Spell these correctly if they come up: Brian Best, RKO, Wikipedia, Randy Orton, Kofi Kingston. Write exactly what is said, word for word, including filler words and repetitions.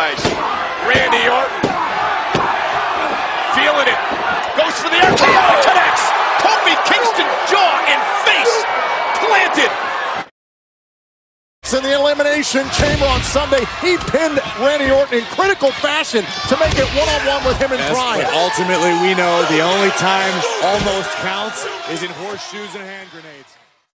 merchandise. Randy Orton feeling it. Goes for the R K O and connects. Kofi Kingston, jaw and face planted. In the Elimination Chamber on Sunday, he pinned Randy Orton in critical fashion to make it one-on-one with him and yes, Brian. Ultimately, we know the only time almost counts is in horseshoes and hand grenades.